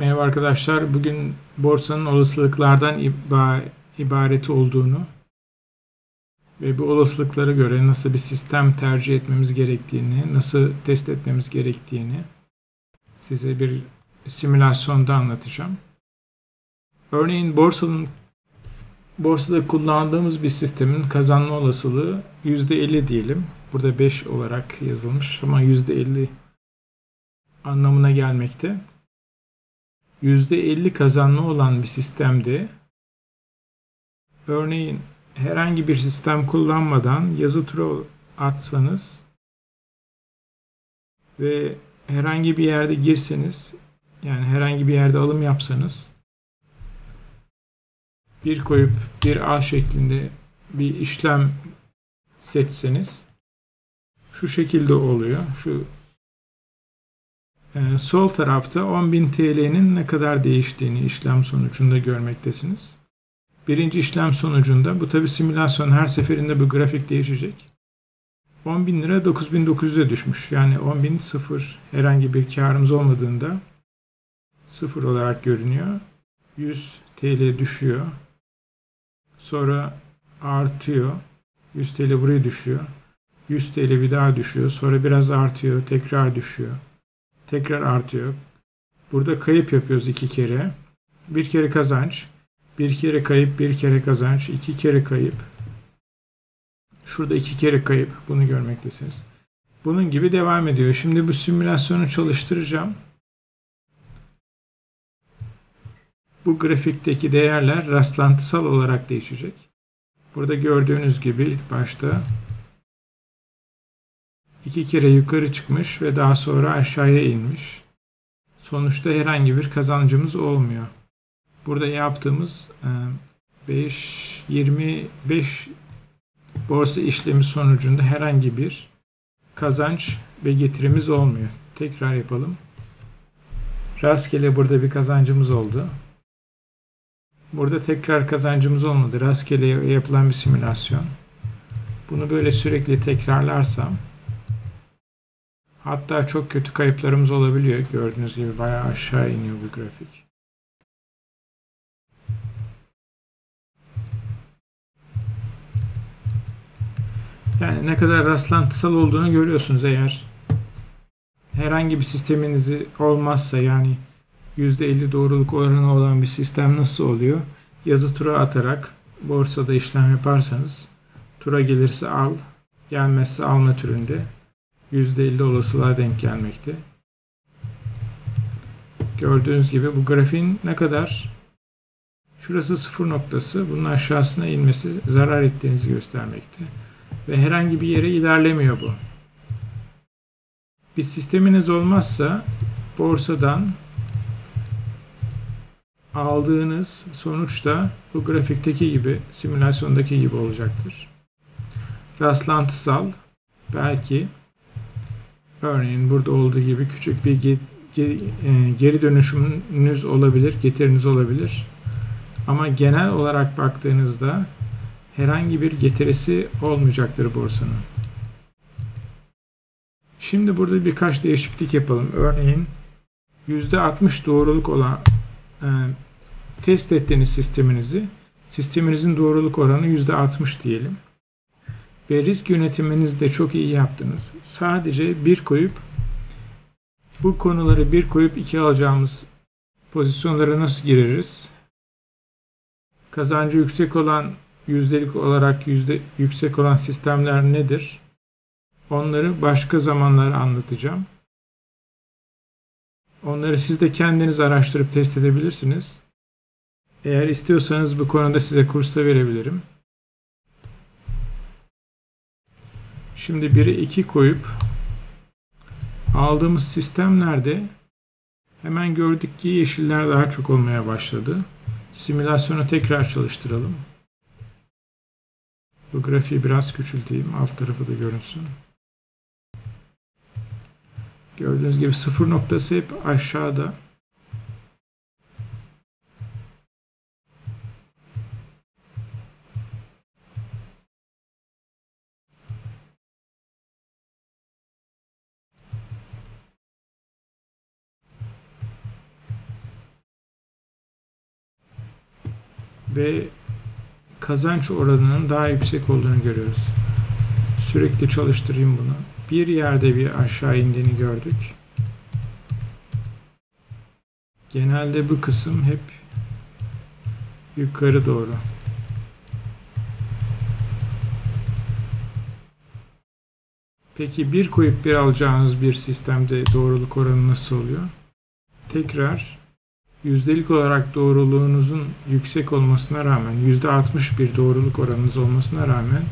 Merhaba arkadaşlar, bugün borsanın olasılıklardan ibareti olduğunu ve bu olasılıklara göre nasıl bir sistem tercih etmemiz gerektiğini, nasıl test etmemiz gerektiğini size bir simülasyonda anlatacağım. Örneğin borsada kullandığımız bir sistemin kazanma olasılığı %50 diyelim. Burada 5 olarak yazılmış ama %50 anlamına gelmekte. %50 kazanma olan bir sistemde örneğin herhangi bir sistem kullanmadan yazı tura atsanız ve herhangi bir yerde girseniz, yani herhangi bir yerde alım yapsanız, bir koyup bir A şeklinde bir işlem seçseniz şu şekilde oluyor. Şu sol tarafta 10.000 TL'nin ne kadar değiştiğini işlem sonucunda görmektesiniz. Birinci işlem sonucunda, bu tabi simülasyon, her seferinde bu grafik değişecek. 10.000 lira 9.900'e düşmüş. Yani 10.000 sıfır, herhangi bir karımız olmadığında sıfır olarak görünüyor. 100 TL düşüyor. Sonra artıyor. 100 TL buraya düşüyor. 100 TL bir daha düşüyor. Sonra biraz artıyor. Tekrar düşüyor. Tekrar artıyor. Burada kayıp yapıyoruz 2 kere. Bir kere kazanç. Bir kere kayıp. Bir kere kazanç. 2 kere kayıp. Şurada 2 kere kayıp. Bunu görmektesiniz. Bunun gibi devam ediyor. Şimdi bu simülasyonu çalıştıracağım. Bu grafikteki değerler rastlantısal olarak değişecek. Burada gördüğünüz gibi ilk başta 2 kere yukarı çıkmış ve daha sonra aşağıya inmiş. Sonuçta herhangi bir kazancımız olmuyor. Burada yaptığımız 25 borsa işlemi sonucunda herhangi bir kazanç ve getirimiz olmuyor. Tekrar yapalım. Rastgele burada bir kazancımız oldu. Burada tekrar kazancımız olmadı. Rastgele yapılan bir simülasyon. Bunu böyle sürekli tekrarlarsam, hatta çok kötü kayıplarımız olabiliyor. Gördüğünüz gibi bayağı aşağı iniyor bu grafik. Yani ne kadar rastlantısal olduğunu görüyorsunuz. Eğer herhangi bir sisteminiz olmazsa, yani %50 doğruluk oranı olan bir sistem nasıl oluyor? Yazı tura atarak borsada işlem yaparsanız, tura gelirse al, gelmezse alma türünde %50 olasılığa denk gelmekte. Gördüğünüz gibi bu grafiğin ne kadar, şurası sıfır noktası, bunun aşağısına inmesi zarar ettiğinizi göstermekte. Ve herhangi bir yere ilerlemiyor bu. Bir sisteminiz olmazsa borsadan aldığınız sonuç da bu grafikteki gibi, simülasyondaki gibi olacaktır. Rastlantısal, belki örneğin burada olduğu gibi küçük bir geri dönüşümünüz olabilir, getiriniz olabilir. Ama genel olarak baktığınızda herhangi bir getirisi olmayacaktır borsanın. Şimdi burada birkaç değişiklik yapalım. Örneğin %60 doğruluk olan test ettiğiniz sisteminizin doğruluk oranı %60 diyelim. Ve risk yönetiminizi de çok iyi yaptınız. Sadece bu konuları bir koyup 2 alacağımız pozisyonlara nasıl gireriz? Kazancı yüksek olan, yüzdelik olarak yüksek olan sistemler nedir? Onları başka zamanlar anlatacağım. Onları siz de kendiniz araştırıp test edebilirsiniz. Eğer istiyorsanız bu konuda size kurs da verebilirim. Şimdi 1'e 2 koyup aldığımız sistemlerde hemen gördük ki yeşiller daha çok olmaya başladı. Simülasyonu tekrar çalıştıralım. Bu grafiği biraz küçülteyim. Alt tarafı da görünsün. Gördüğünüz gibi sıfır noktası hep aşağıda. ve kazanç oranının daha yüksek olduğunu görüyoruz. Sürekli çalıştırayım bunu. Bir yerde bir aşağı indiğini gördük. Genelde bu kısım hep yukarı doğru. Peki bir koyup bir alacağınız bir sistemde doğruluk oranı nasıl oluyor? Tekrar yüzdelik olarak doğruluğunuzun yüksek olmasına rağmen, %61 doğruluk oranınız olmasına rağmen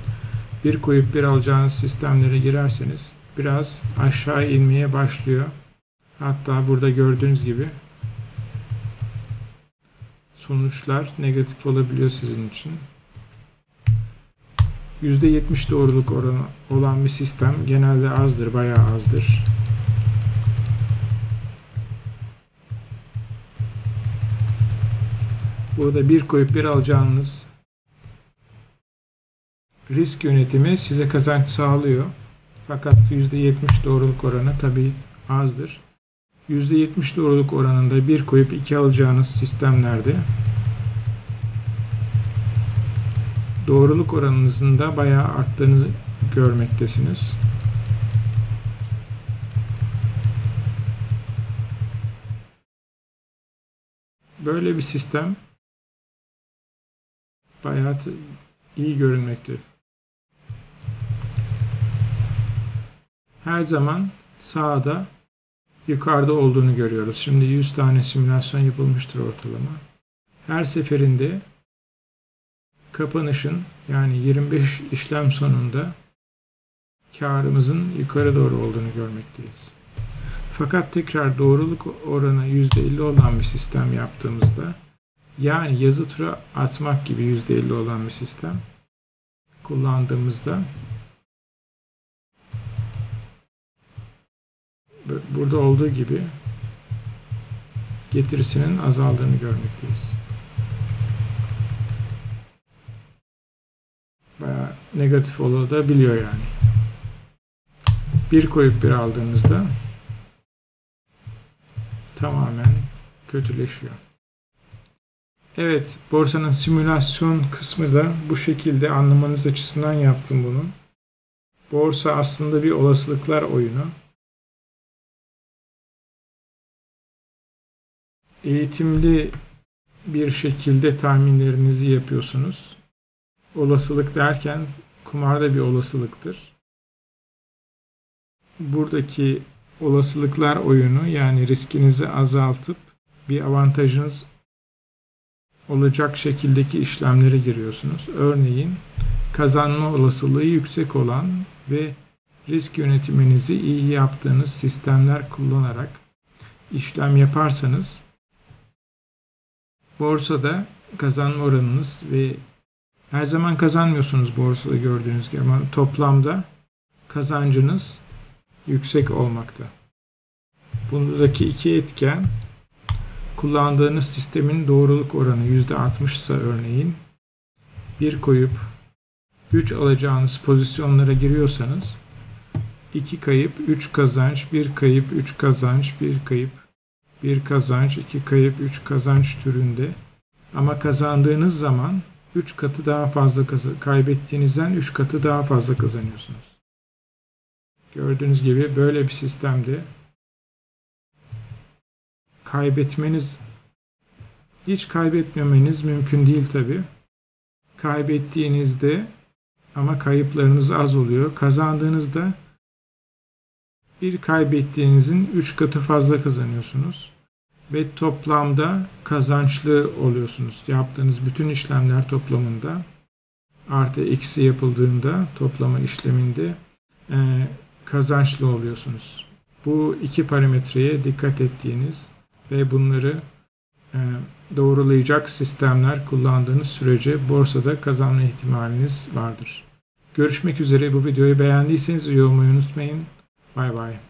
bir koyup bir alacağınız sistemlere girerseniz biraz aşağı inmeye başlıyor. Hatta burada gördüğünüz gibi sonuçlar negatif olabiliyor sizin için. %70 doğruluk oranı olan bir sistem genelde azdır, bayağı azdır. Burada bir koyup bir alacağınız risk yönetimi size kazanç sağlıyor. Fakat %70 doğruluk oranı tabii azdır. %70 doğruluk oranında bir koyup iki alacağınız sistemlerde doğruluk oranınızın da bayağı arttığını görmektesiniz. Böyle bir sistem bayağı iyi görünmekte. Her zaman sağda yukarıda olduğunu görüyoruz. Şimdi 100 tane simülasyon yapılmıştır ortalama. Her seferinde kapanışın, yani 25 işlem sonunda karımızın yukarı doğru olduğunu görmekteyiz. Fakat tekrar doğruluk oranı %50 olan bir sistem yaptığımızda, yani yazı tura atmak gibi %50 olan bir sistem kullandığımızda, burada olduğu gibi getirisinin azaldığını görmekteyiz. Bayağı negatif olabiliyor yani. Bir koyup bir aldığınızda tamamen kötüleşiyor. Evet, borsanın simülasyon kısmı da bu şekilde, anlamanız açısından yaptım bunu. Borsa aslında bir olasılıklar oyunu. Eğitimli bir şekilde tahminlerinizi yapıyorsunuz. Olasılık derken kumarda bir olasılıktır. Buradaki olasılıklar oyunu, yani riskinizi azaltıp bir avantajınız olacak şekildeki işlemlere giriyorsunuz. Örneğin kazanma olasılığı yüksek olan ve risk yönetiminizi iyi yaptığınız sistemler kullanarak işlem yaparsanız borsada kazanma oranınız ve her zaman kazanmıyorsunuz borsada gördüğünüz gibi ama toplamda kazancınız yüksek olmakta. Bundaki iki etken, kullandığınız sistemin doğruluk oranı %60 ise örneğin, bir koyup 3 alacağınız pozisyonlara giriyorsanız 2 kayıp 3 kazanç, 1 kayıp 3 kazanç, 1 kayıp 1 kazanç, 2 kayıp 3 kazanç türünde, ama kazandığınız zaman 3 katı daha fazla, kaybettiğinizden 3 katı daha fazla kazanıyorsunuz. Gördüğünüz gibi böyle bir sistemde kaybetmeniz, hiç kaybetmemeniz mümkün değil tabi. Kaybettiğinizde ama kayıplarınız az oluyor. Kazandığınızda bir kaybettiğinizin 3 katı fazla kazanıyorsunuz. Ve toplamda kazançlı oluyorsunuz. Yaptığınız bütün işlemler toplamında, artı eksi yapıldığında toplama işleminde kazançlı oluyorsunuz. Bu iki parametreye dikkat ettiğiniz ve bunları doğrulayacak sistemler kullandığınız sürece borsada kazanma ihtimaliniz vardır. Görüşmek üzere. Bu videoyu beğendiyseniz yorum yapmayı unutmayın. Bay bay.